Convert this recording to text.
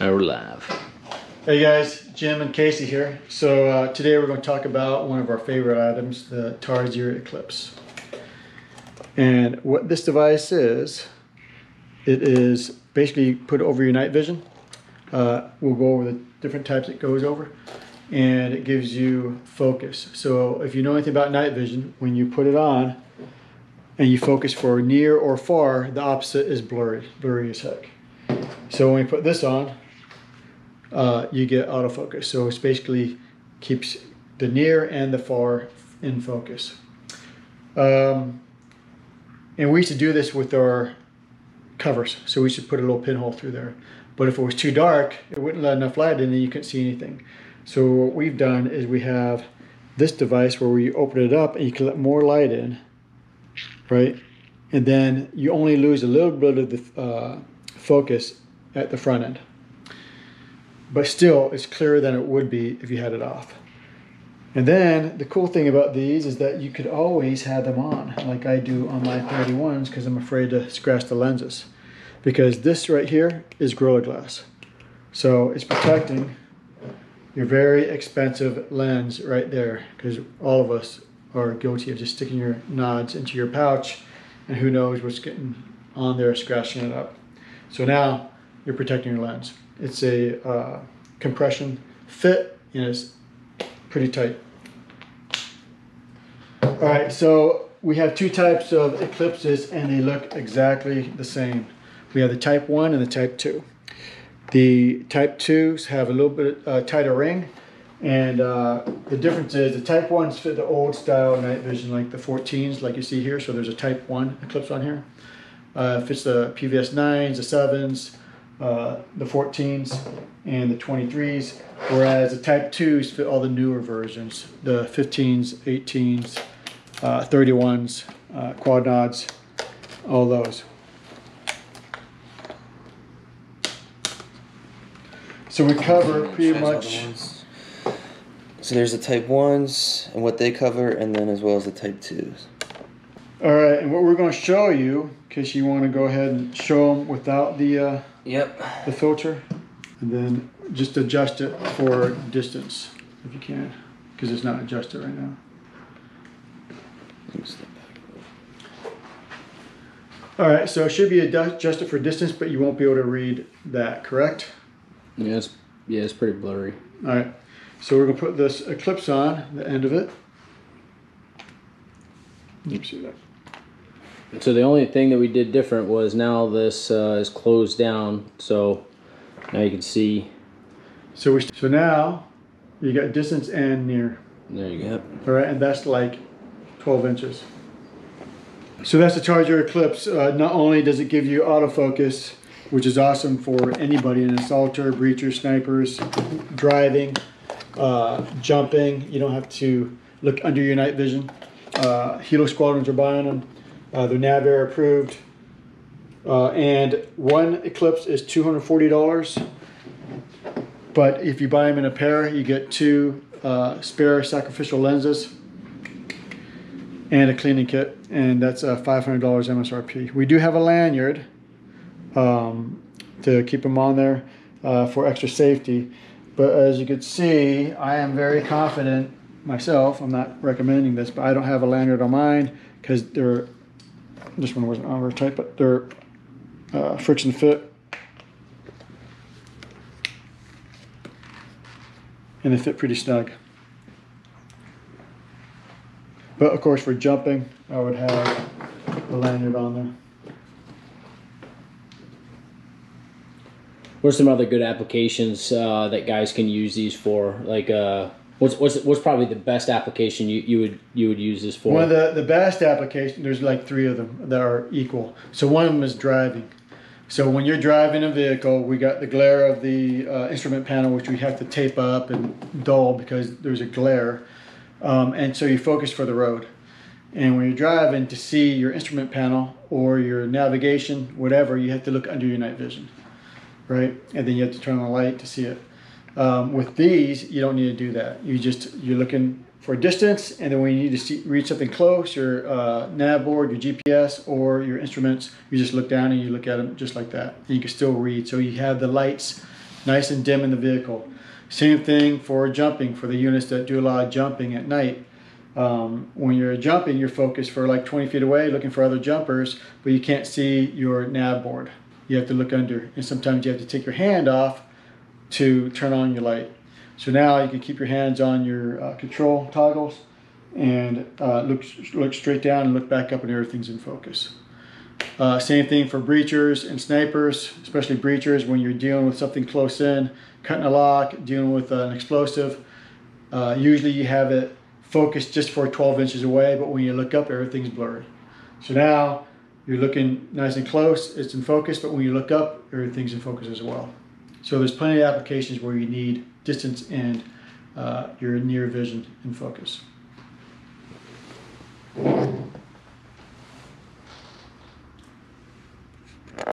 We're live. Hey guys, Jim and Casey here. So today we're going to talk about one of our favorite items, the Tarsier Eclipse. And what this device is, it is basically put over your night vision. We'll go over the different types it goes over, and it gives you focus. So if you know anything about night vision, when you put it on and you focus for near or far, the opposite is blurry as heck. So when you put this on, you get autofocus. So it basically keeps the near and the far in focus. And we used to do this with our covers. So we should put a little pinhole through there. But if it was too dark, it wouldn't let enough light in and you couldn't see anything. So what we've done is we have this device where we open it up and you can let more light in, right? And then you only lose a little bit of the focus at the front end. But still, it's clearer than it would be if you had it off. And then the cool thing about these is that you could always have them on, like I do on my 31s, because I'm afraid to scratch the lenses. Because this right here is Gorilla Glass. So it's protecting your very expensive lens right there, because all of us are guilty of just sticking your nods into your pouch and who knows what's getting on there, scratching it up. So now you're protecting your lens. It's a compression fit and it's pretty tight. All right, so we have two types of eclipses and they look exactly the same. We have the type 1 and the type 2. The type 2s have a little bit tighter ring, and the difference is the type 1s fit the old style night vision, like the 14s, like you see here. So there's a type 1 eclipse on here. Fits the PVS9s, the 7s, the 14s, and the 23s, whereas the type 2s fit all the newer versions, the 15s, 18s, 31s, quad nods, all those. So we cover pretty much. So there's the type 1s and what they cover, and then as well as the type 2s. All right, and what we're going to show you, because you want to go ahead and show them without the the filter, and then just adjust it for distance if you can, because it's not adjusted right now. All right, so it should be adjusted for distance, but you won't be able to read that, correct? Yeah, it's pretty blurry. All right, so we're going to put this eclipse on, the end of it. You can see that. So the only thing that we did different was now this is closed down, so now you can see. So now you got distance and near. There you go. All right, and that's like 12 inches. So that's the Tarsier Eclipse. Not only does it give you autofocus, which is awesome for anybody, an assaulter, breacher, snipers, driving, jumping. You don't have to look under your night vision. Hilo squadrons are buying them. They're Navair approved. And one Eclipse is $240. But if you buy them in a pair, you get two spare sacrificial lenses and a cleaning kit. And that's $500 MSRP. We do have a lanyard to keep them on there for extra safety. But as you can see, I am very confident myself. I'm not recommending this, but I don't have a lanyard on mine because they're, this one wasn't over tight, but they're friction fit. And they fit pretty snug. But of course for jumping, I would have the lanyard on there. What are some other good applications that guys can use these for? Like, what's probably the best application you would use this for? One of the best application, there's like three of them that are equal. So one of them is driving. So when you're driving a vehicle, we got the glare of the instrument panel, which we have to tape up and dull because there's a glare. And so you focus for the road. And when you're driving, to see your instrument panel or your navigation, whatever, you have to look under your night vision. Right, and then you have to turn on the light to see it. With these, you don't need to do that. You're looking for distance, and then when you need to read something close, your nav board, your GPS, or your instruments, you just look down and you look at them just like that. And you can still read. So you have the lights nice and dim in the vehicle. Same thing for jumping, for the units that do a lot of jumping at night. When you're jumping, you're focused for like 20 feet away looking for other jumpers, but you can't see your nav board. You have to look under, and sometimes you have to take your hand off to turn on your light. So now you can keep your hands on your control toggles and look straight down and look back up and everything's in focus. Same thing for breachers and snipers, especially breachers. When you're dealing with something close in, cutting a lock, dealing with an explosive, usually you have it focused just for 12 inches away, but when you look up, everything's blurry. So now you're looking nice and close, it's in focus, but when you look up, everything's in focus as well. So there's plenty of applications where you need distance and your near vision in focus.